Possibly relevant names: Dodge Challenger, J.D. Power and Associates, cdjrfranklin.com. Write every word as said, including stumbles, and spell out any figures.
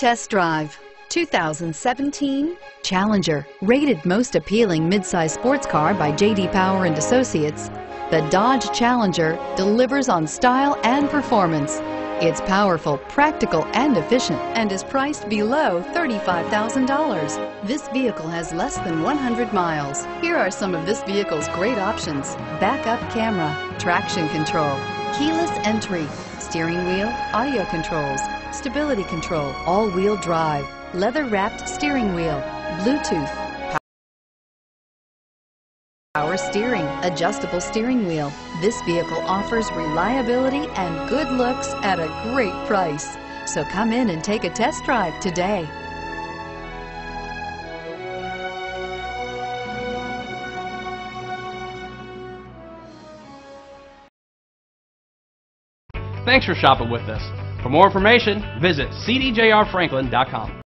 test drive. two thousand seventeen Challenger, rated most appealing midsize sports car by J D. Power and Associates, the Dodge Challenger delivers on style and performance. It's powerful, practical, and efficient, and is priced below thirty-five thousand dollars. This vehicle has less than one hundred miles. Here are some of this vehicle's great options: backup camera, traction control, keyless entry, steering wheel audio controls, stability control, all-wheel drive, leather-wrapped steering wheel, Bluetooth, power steering, adjustable steering wheel. This vehicle offers reliability and good looks at a great price. So come in and take a test drive today. Thanks for shopping with us. For more information, visit c d j r franklin dot com.